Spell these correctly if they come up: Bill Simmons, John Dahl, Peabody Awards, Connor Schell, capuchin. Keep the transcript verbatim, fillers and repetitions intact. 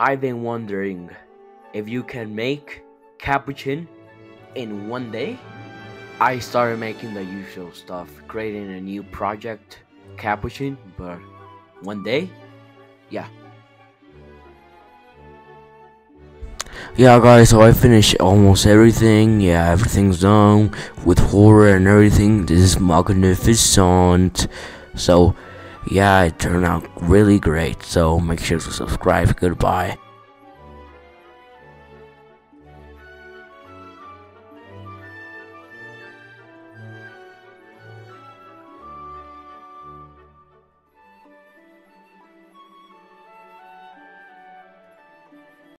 I've been wondering if you can make capuchin in one day. I started making the usual stuff, creating a new project, capuchin, but one day, yeah. Yeah guys, so I finished almost everything. Yeah, everything's done with horror and everything. This is magnificent. So yeah, it turned out really great. So make sure to subscribe. Goodbye.